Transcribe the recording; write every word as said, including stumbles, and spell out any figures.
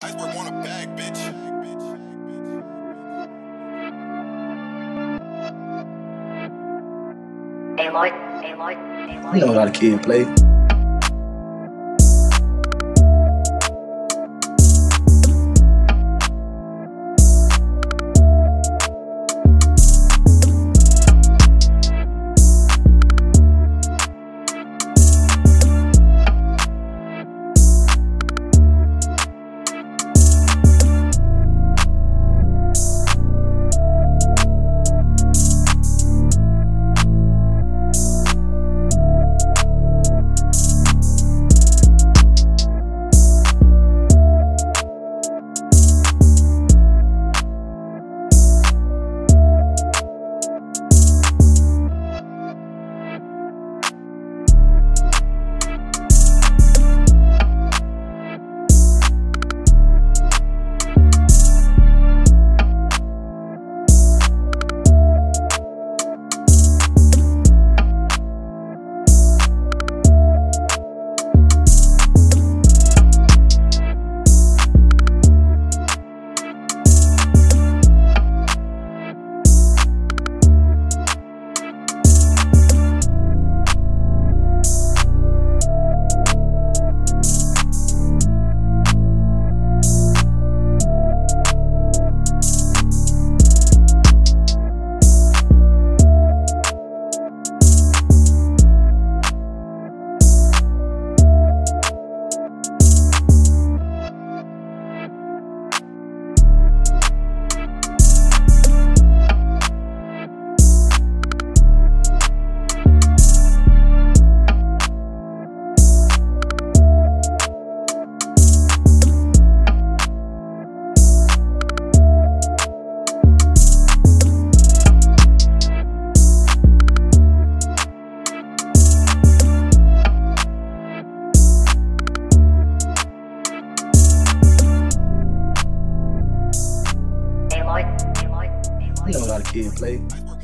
Iceberg want a bag, bitch. You know how the kid play. You know how the kid play.